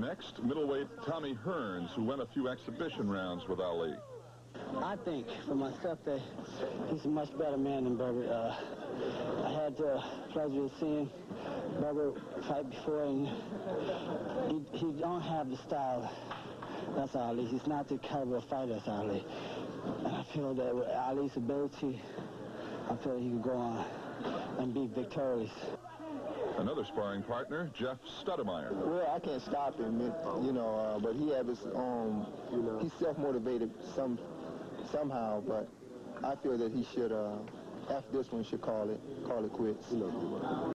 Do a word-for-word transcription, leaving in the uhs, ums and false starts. Next, middleweight Tommy Hearns, who went a few exhibition rounds with Ali. I think, for myself, that he's a much better man than Berger. Uh, I had the pleasure of seeing Berger fight before, and he, he don't have the style that's Ali. He's not the caliber of fighter that's Ali. And I feel that with Ali's ability, I feel he could go on and be victorious. Another sparring partner, Jeff Studdemeyer. Well, I can't stop him, you know, uh, but he has his own, you know, he's self-motivated some, somehow, but I feel that he should, uh, after this one, should call it, call it quits.